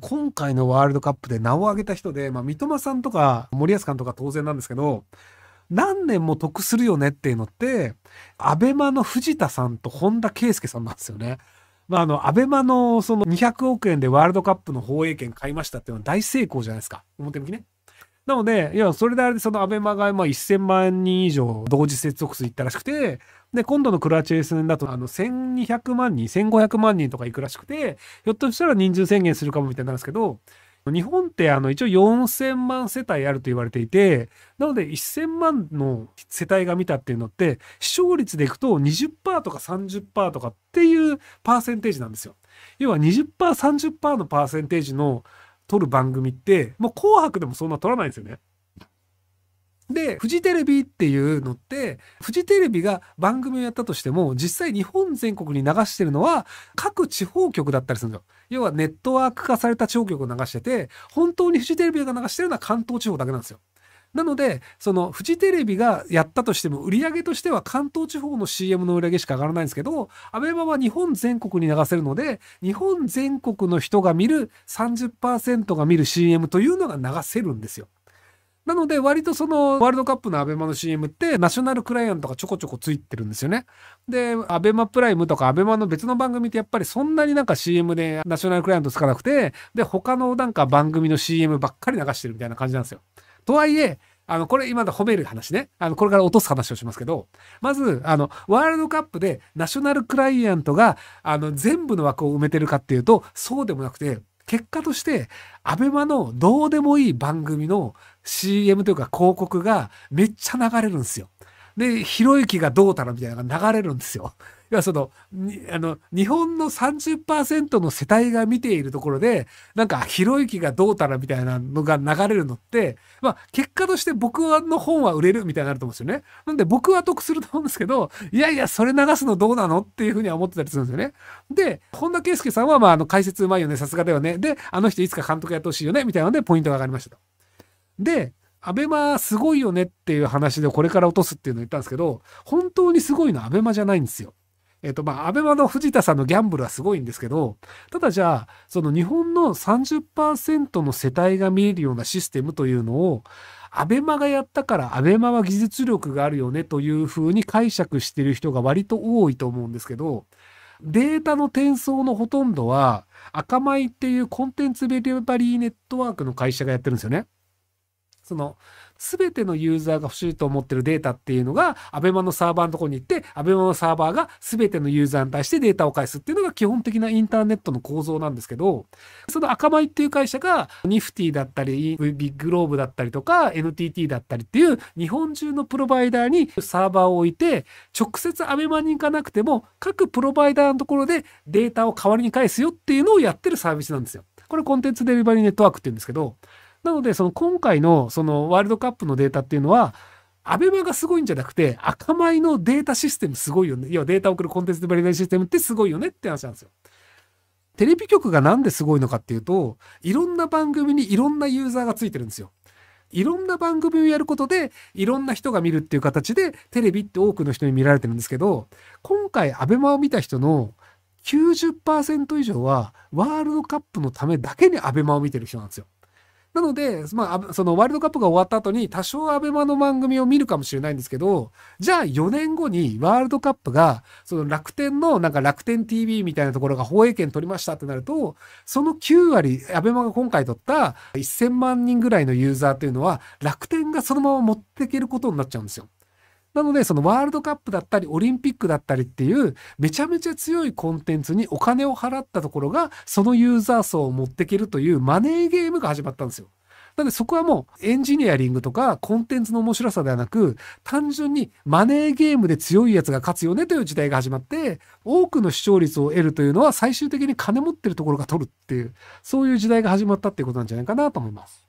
今回のワールドカップで名を上げた人で、三笘さんとか森保監督は当然なんですけど、何年も得するよねっていうのって、アベマの藤田さんと本田圭佑さんなんですよね。アベマのその200億円でワールドカップの放映権買いましたっていうのは大成功じゃないですか。表向きね。なので、いや、それであれでそのアベマが1000万人以上同時接続数いったらしくて、で、今度のクロアチア戦だと1200万人、1500万人とかいくらしくて、ひょっとしたら人数制限するかもみたいなんですけど、日本って一応4000万世帯あると言われていて、なので1000万の世帯が見たっていうのって、視聴率でいくと 20% とか 30% とかっていうパーセンテージなんですよ。要は 20%、30% のパーセンテージの撮る番組って、もう紅白でもそんな撮らないんですよね。で、フジテレビっていうのって、フジテレビが番組をやったとしても、実際日本全国に流してるのは各地方局だったりするんですよ。要はネットワーク化された地方局を流してて、本当にフジテレビが流してるのは関東地方だけなんですよ。なので、そのフジテレビがやったとしても、売り上げとしては関東地方の CM の売り上げしか上がらないんですけど、アベマは日本全国に流せるので、日本全国の人が見る 30% が見る CM というのが流せるんですよ。なので、割とそのワールドカップのアベマの CM って、ナショナルクライアントがちょこちょこついてるんですよね。で、アベマプライムとかアベマの別の番組ってやっぱりそんなにCM でナショナルクライアントつかなくて、で、他の番組の CM ばっかり流してるみたいな感じなんですよ。とはいえ、これ今の褒める話ね。これから落とす話をしますけど、まず、ワールドカップでナショナルクライアントが、全部の枠を埋めてるかっていうと、そうでもなくて、結果として、アベマのどうでもいい番組の CM というか広告がめっちゃ流れるんですよ。で、ひろゆきがどうたらみたいなのが流れるんですよ。要は日本の 30% の世帯が見ているところで、ひろゆきがどうたらみたいなのが流れるのって、結果として僕の本は売れるみたいになると思うんですよね。なんで僕は得すると思うんですけど、いやいや、それ流すのどうなのっていうふうには思ってたりするんですよね。で、本田圭佑さんは、解説うまいよね、さすがだよね。で、あの人いつか監督やってほしいよね、みたいなので、ポイントが上がりましたと。で、アベマすごいよねっていう話でこれから落とすっていうのを言ったんですけど、本当にすごいのはアベマじゃないんですよ。アベマの藤田さんのギャンブルはすごいんですけど、ただじゃあ、その日本の 30% の世帯が見えるようなシステムというのを、アベマがやったからアベマは技術力があるよねというふうに解釈している人が割と多いと思うんですけど、データの転送のほとんどは、Akamaiっていうコンテンツデリバリーネットワークの会社がやってるんですよね。全てのユーザーが欲しいと思ってるデータっていうのが、アベマのサーバーのところに行って、アベマのサーバーが全てのユーザーに対してデータを返すっていうのが基本的なインターネットの構造なんですけど、そのAkamaiっていう会社が、Niftyだったり、BIGLOBEだったりとか、NTTだったりっていう、日本中のプロバイダーにサーバーを置いて、直接アベマに行かなくても、各プロバイダーのところでデータを代わりに返すよっていうのをやってるサービスなんですよ。これコンテンツデリバリーネットワークっていうんですけど、なので、今回のワールドカップのデータっていうのは、アベマがすごいんじゃなくて、Akamaiのデータシステムすごいよね。要はデータを送るコンテンツデリバリーシステムってすごいよねって話なんですよ。テレビ局がなんですごいのかっていうと、いろんな番組にいろんなユーザーがついてるんですよ。いろんな番組をやることで、いろんな人が見るっていう形で、テレビって多くの人に見られてるんですけど、今回アベマを見た人の 90% 以上は、ワールドカップのためだけにアベマを見てる人なんですよ。なので、ワールドカップが終わった後に多少アベマの番組を見るかもしれないんですけど、じゃあ4年後にワールドカップが、楽天の楽天 TV みたいなところが放映権取りましたってなると、その9割、アベマが今回取った1000万人ぐらいのユーザーというのは、楽天がそのまま持っていけることになっちゃうんですよ。なので、ワールドカップだったり、オリンピックだったりっていう、めちゃめちゃ強いコンテンツにお金を払ったところが、そのユーザー層を持っていけるというマネーゲームが始まったんですよ。なので、そこはもうエンジニアリングとかコンテンツの面白さではなく、単純にマネーゲームで強いやつが勝つよねという時代が始まって、多くの視聴率を得るというのは最終的に金持ってるところが取るっていう、そういう時代が始まったっていうことなんじゃないかなと思います。